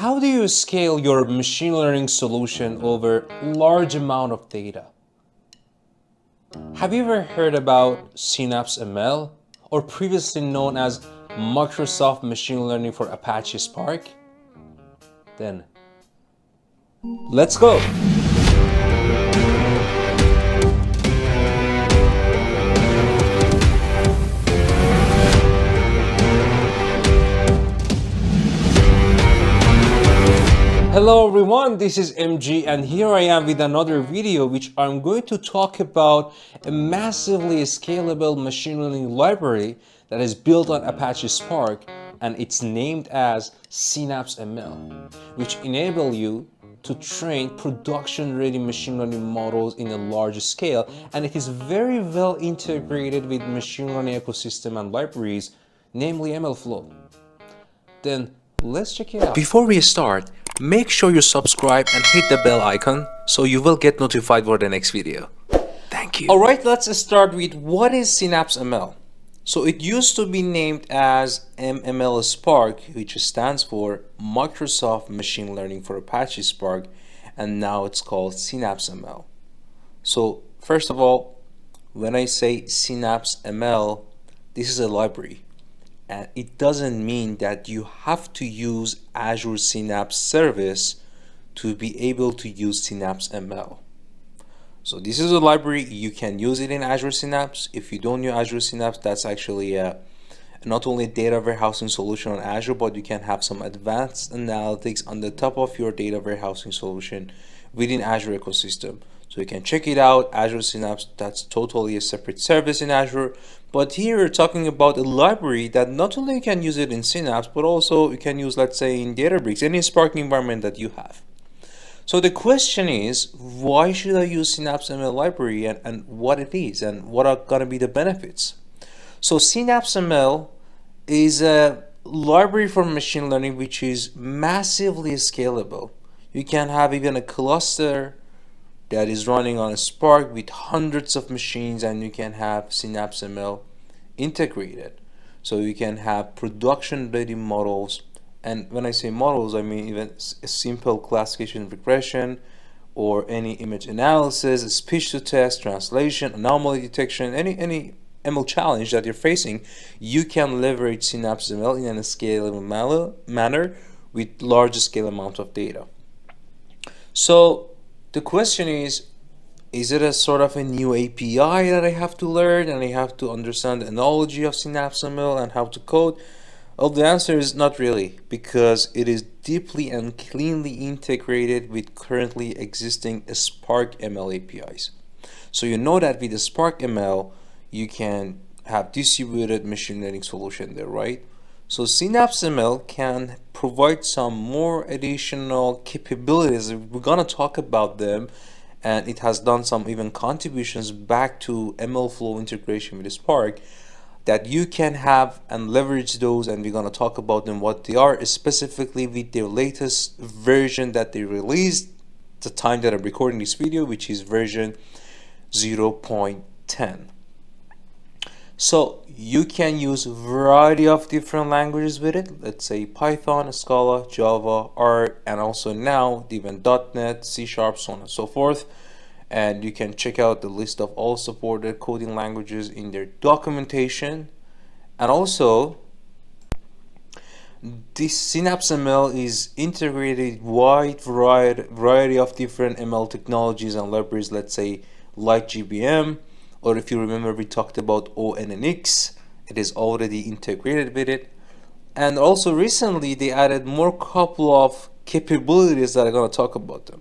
how do you scale your machine learning solution over large amount of data? Have you ever heard about SynapseML, or previously known as Microsoft Machine Learning for Apache Spark? Then, let's go! Hello everyone, this is MG and here I am with another video which I'm going to talk about a massively scalable machine learning library that is built on Apache Spark, and it's named as SynapseML, which enable you to train production-ready machine learning models in a large scale, and it is very well integrated with machine learning ecosystem and libraries, namely MLflow. Then let's check it out. Before we start, make sure you subscribe and hit the bell icon so you will get notified for the next video. Thank you. Alright, let's start with what is SynapseML. So it used to be named as MML Spark, which stands for Microsoft Machine Learning for Apache Spark, and now it's called SynapseML. So first of all, when I say SynapseML, this is a library. And it doesn't mean that you have to use Azure Synapse service to be able to use SynapseML. So this is a library, you can use it in Azure Synapse. If you don't use Azure Synapse, that's actually not only a data warehousing solution on Azure, but you can have some advanced analytics on the top of your data warehousing solution within Azure ecosystem. So you can check it out, Azure Synapse, that's totally a separate service in Azure. But here we're talking about a library that not only you can use it in Synapse, but also you can use, let's say, in Databricks, any Spark environment that you have. So the question is, why should I use SynapseML library, and what it is and what are going to be the benefits? So SynapseML is a library for machine learning which is massively scalable. You can have even a cluster that is running on a Spark with hundreds of machines, and you can have SynapseML integrated. So you can have production-ready models. And when I say models, I mean even a simple classification regression or any image analysis, speech-to-text, translation, anomaly detection, any ML challenge that you're facing, you can leverage SynapseML in a scalable manner with large scale amount of data. So the question is it a sort of a new API that I have to learn and I have to understand the analogy of SynapseML and how to code? Well, the answer is not really, because it is deeply and cleanly integrated with currently existing Spark ML APIs. So you know that with the Spark ML, you can have distributed machine learning solution there, right? So SynapseML can provide some more additional capabilities. We're going to talk about them, and it has done some even contributions back to MLflow integration with Spark that you can have and leverage those, and we're going to talk about them, what they are, specifically with their latest version that they released the time that I'm recording this video, which is version 0.10. So you can use a variety of different languages with it. Let's say Python, Scala, Java, R, and also now even .NET, C#, so on and so forth. And you can check out the list of all supported coding languages in their documentation. And also, this SynapseML is integrated wide variety of different ML technologies and libraries, let's say LightGBM. Or if you remember, we talked about ONNX, it is already integrated with it. And also recently, they added more couple of capabilities that I'm going to talk about them.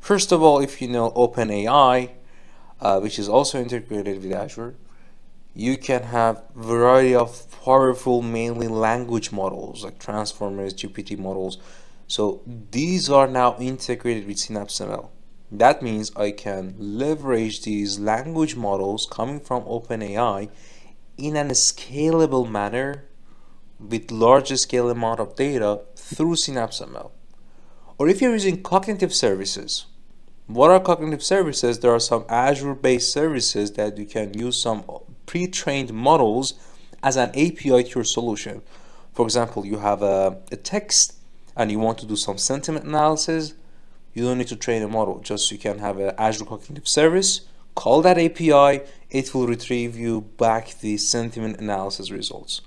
First of all, if you know OpenAI, which is also integrated with Azure, you can have variety of powerful, mainly language models like transformers, GPT models. So these are now integrated with SynapseML. That means I can leverage these language models coming from OpenAI in a scalable manner with large scale amount of data through SynapseML. Or if you're using cognitive services, what are cognitive services? There are some Azure-based services that you can use some pre-trained models as an API to your solution. For example, you have a text and you want to do some sentiment analysis, you don't need to train a model. Just you can have an Azure Cognitive Service, call that API, it will retrieve you back the sentiment analysis results.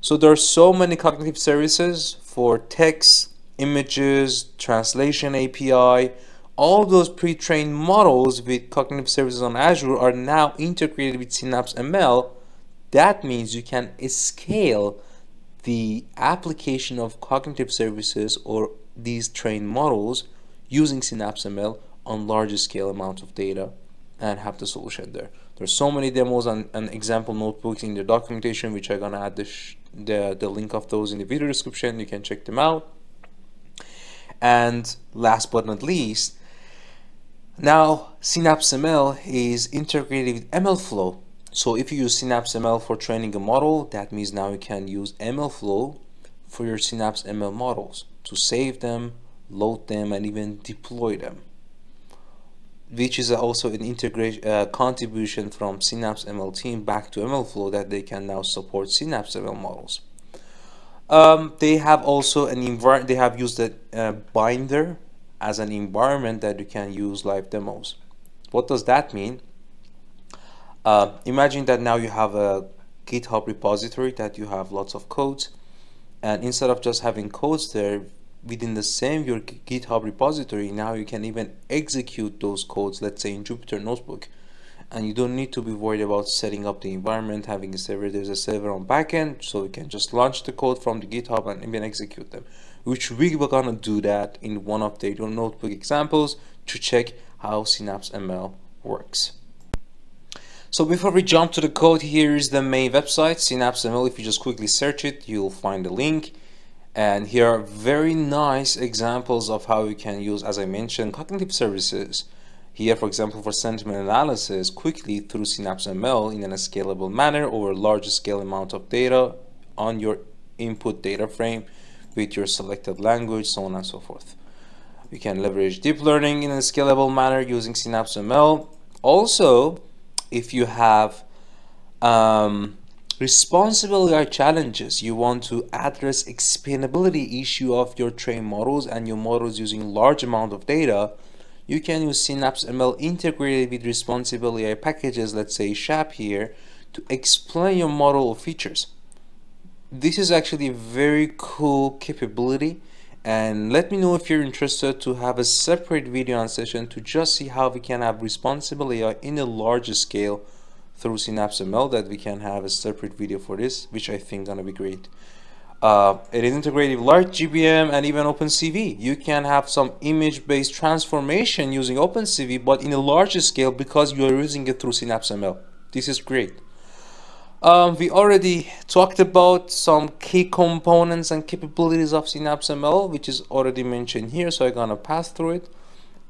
So there are so many cognitive services for text, images, translation API. All those pre-trained models with cognitive services on Azure are now integrated with SynapseML. That means you can scale the application of cognitive services or these trained models using SynapseML on larger scale amounts of data and have the solution there. There's so many demos and example notebooks in the documentation, which I'm gonna add the link of those in the video description. You can check them out. And last but not least, now SynapseML is integrated with MLflow. So if you use SynapseML for training a model, that means now you can use MLflow for your SynapseML models to save them, load them, and even deploy them, which is also an integration contribution from SynapseML team back to MLflow that they can now support SynapseML models. They have also an environment. They have used the Binder as an environment that you can use live demos. What does that mean? Imagine that now you have a GitHub repository that you have lots of codes, and instead of just having codes there within the same your GitHub repository, now you can even execute those codes, let's say in Jupyter Notebook, and you don't need to be worried about setting up the environment, having a server. There's a server on backend, so you can just launch the code from the GitHub and even execute them, which we were gonna do that in one of the notebook examples to check how SynapseML works. So before we jump to the code, here is the main website, SynapseML. If you just quickly search it, you'll find the link. And here are very nice examples of how you can use, as I mentioned, cognitive services. Here, for example, for sentiment analysis quickly through SynapseML in a scalable manner over a large scale amount of data on your input data frame with your selected language, so on and so forth. You can leverage deep learning in a scalable manner using SynapseML. Also, if you have responsible AI challenges, you want to address explainability issue of your trained models and your models using large amount of data, you can use SynapseML integrated with responsible AI packages, let's say SHAP here, to explain your model features. This is actually a very cool capability, and let me know if you're interested to have a separate video and session to just see how we can have responsible AI in a larger scale through SynapseML, that we can have a separate video for this, which I think gonna be great. It is integrated with LightGBM and even OpenCV. You can have some image-based transformation using OpenCV, but in a larger scale because you are using it through SynapseML. This is great. We already talked about some key components and capabilities of SynapseML, which is already mentioned here, so I'm gonna pass through it.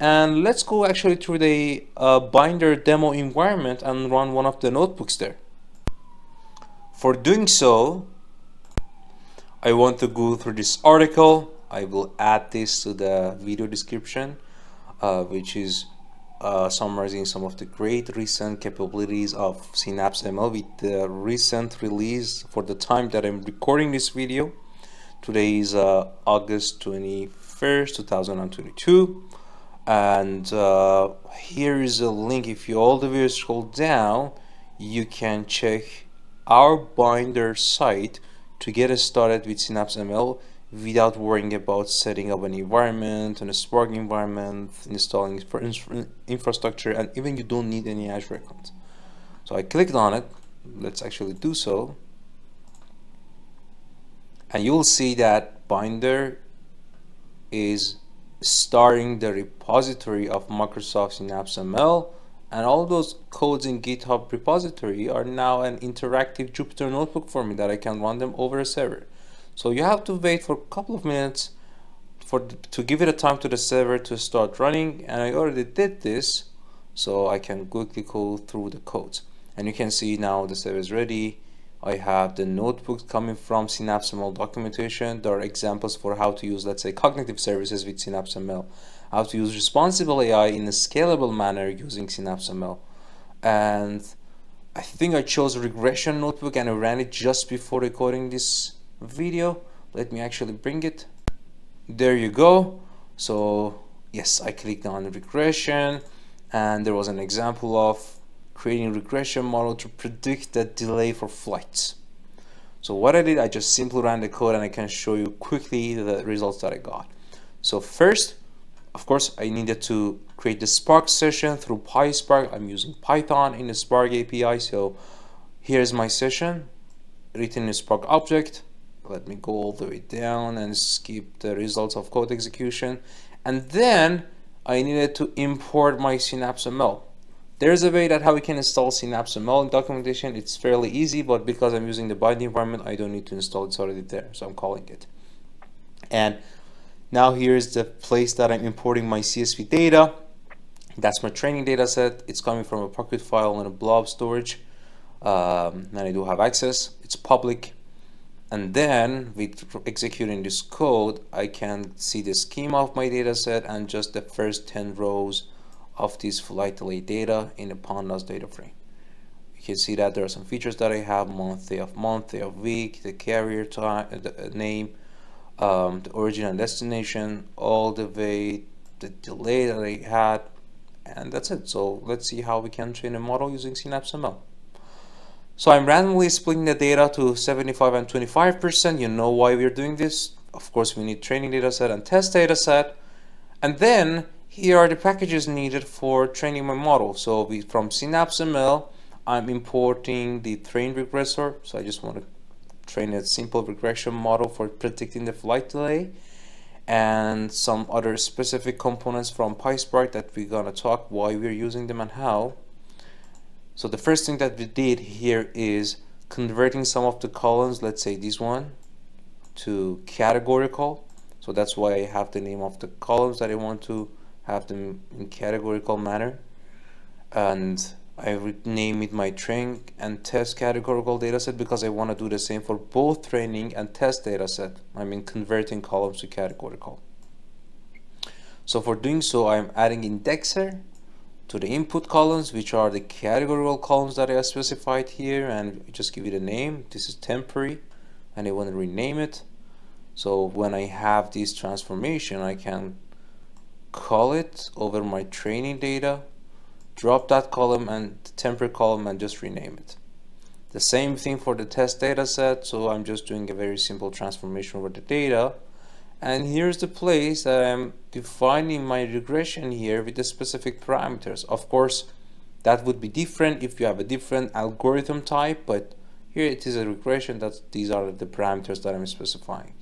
And let's go actually through the Binder demo environment and run one of the notebooks there. For doing so, I want to go through this article. I will add this to the video description, which is summarizing some of the great recent capabilities of SynapseML with the recent release for the time that I'm recording this video. Today is August 21st, 2022. And here is a link. If you all the way scroll down, you can check our Binder site to get us started with SynapseML without worrying about setting up an environment and a Spark environment, installing infrastructure, and even you don't need any Azure account. So I clicked on it. Let's actually do so. And you'll see that Binder is starting the repository of Microsoft SynapseML, and all those codes in GitHub repository are now an interactive Jupyter Notebook for me that I can run them over a server. So you have to wait for a couple of minutes to give it a time to the server to start running, and I already did this, so I can quickly go through the codes. And you can see now the server is ready. I have the notebooks coming from SynapseML documentation. There are examples for how to use, let's say, cognitive services with SynapseML, how to use responsible AI in a scalable manner using SynapseML. And I think I chose a regression notebook and I ran it just before recording this video. Let me actually bring it. There you go. So yes, I clicked on regression, and there was an example of creating a regression model to predict the delay for flights. So what I did, I just simply ran the code, and I can show you quickly the results that I got. So first, of course, I needed to create the Spark session through PySpark. I'm using Python in the Spark API. So here's my session written in Spark object. Let me go all the way down and skip the results of code execution. And then I needed to import my SynapseML. There's a way that how we can install SynapseML in documentation. It's fairly easy, but because I'm using the Binder environment, I don't need to install it. It's already there, so I'm calling it. And now here's the place that I'm importing my CSV data. That's my training data set. It's coming from a Pocket file and a blob storage. And I do have access. It's public. And then with executing this code, I can see the schema of my data set and just the first 10 rows of this flight delay data in the pandas data frame. You can see that there are some features that I have: month, day of week, the carrier time, the name, the origin and destination, all the way the delay that I had, and that's it. So let's see how we can train a model using SynapseML. So I'm randomly splitting the data to 75 and 25%. You know why we're doing this. Of course, we need training data set and test data set. And then here are the packages needed for training my model. So from SynapseML, I'm importing the train regressor. So I just want to train a simple regression model for predicting the flight delay, and some other specific components from PySpark that we're gonna talk why we're using them and how. So the first thing that we did here is converting some of the columns, let's say this one, to categorical. So that's why I have the name of the columns that I want to have them in categorical manner. And I rename it my train and test categorical dataset because I want to do the same for both training and test dataset. I mean converting columns to categorical. So for doing so, I'm adding indexer to the input columns, which are the categorical columns that I specified here, and just give it a name. This is temporary, and I want to rename it. So when I have this transformation, I can call it over my training data, drop that column and the temporary column, and just rename it. The same thing for the test data set. So I'm just doing a very simple transformation over the data. And here's the place that I'm defining my regression here with the specific parameters. Of course, that would be different if you have a different algorithm type, but here it is a regression. These are the parameters that I'm specifying.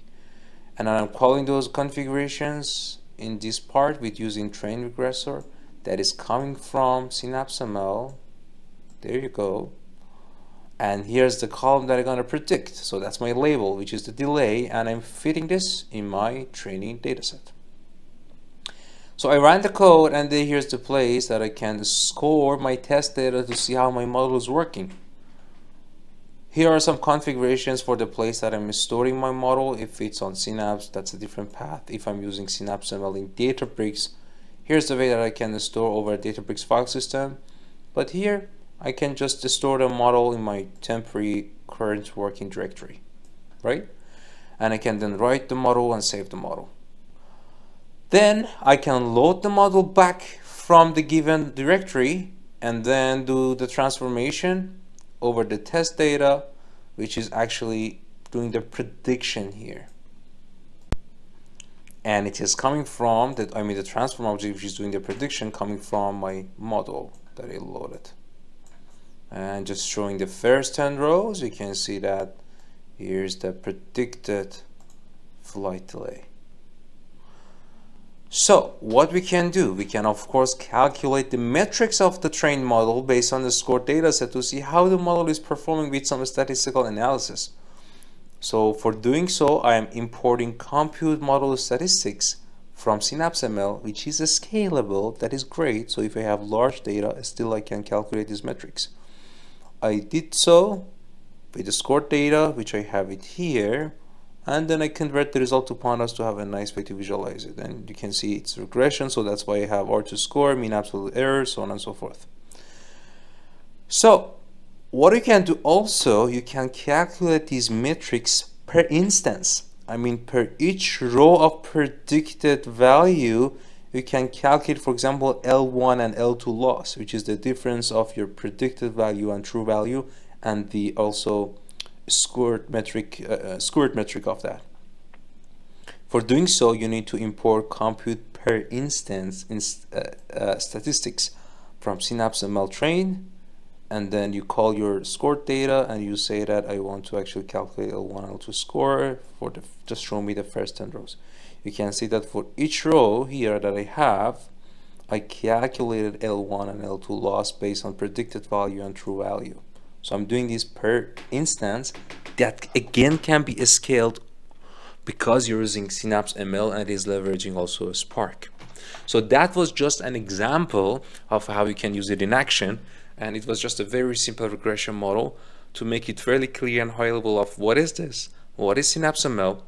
And I'm calling those configurations in this part with using train regressor that is coming from SynapseML. There you go. And here's the column that I'm going to predict. So that's my label, which is the delay, and I'm fitting this in my training dataset. So I ran the code, and then here's the place that I can score my test data to see how my model is working. Here are some configurations for the place that I'm storing my model. If it's on Synapse, that's a different path. If I'm using SynapseML in Databricks, here's the way that I can store over a Databricks file system. But here, I can just store the model in my temporary current working directory, right? And I can then write the model and save the model. Then I can load the model back from the given directory and then do the transformation over the test data, which is actually doing the prediction here. And it is coming from the transform object, which is doing the prediction coming from my model that I loaded. And just showing the first 10 rows, you can see that here's the predicted flight delay. So what we can do, we can of course calculate the metrics of the trained model based on the scored data set to see how the model is performing with some statistical analysis. So for doing so, I am importing compute model statistics from SynapseML, which is scalable. That is great. So if I have large data, still I can calculate these metrics. I did so with the scored data, which I have it here, and then I convert the result to pandas to have a nice way to visualize it. And you can see it's regression, so that's why I have R2 score, mean absolute error, so on and so forth. So what you can do also, you can calculate these metrics per instance. I mean, per each row of predicted value, you can calculate, for example, L1 and L2 loss, which is the difference of your predicted value and true value, and the also scored metric of that. For doing so, you need to import compute per instance statistics from SynapseML train, and then you call your scored data and you say that I want to actually calculate L1, L2 score for the, just show me the first 10 rows. You can see that for each row here that I have, I calculated L1 and L2 loss based on predicted value and true value. So I'm doing this per instance that again can be scaled because you're using SynapseML and it is leveraging also Spark. So that was just an example of how you can use it in action. And it was just a very simple regression model to make it fairly clear and high level of what is this, what is SynapseML,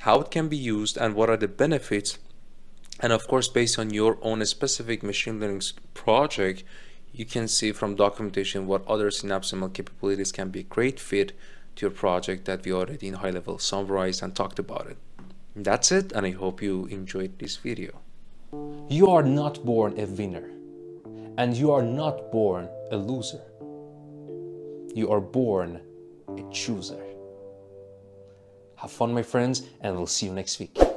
how it can be used, and what are the benefits. And of course, based on your own specific machine learning project, you can see from documentation what other SynapseML capabilities can be a great fit to your project that we already in high level summarized and talked about it. That's it, and I hope you enjoyed this video. You are not born a winner, and you are not born a loser. You are born a chooser. Have fun, my friends, and we'll see you next week.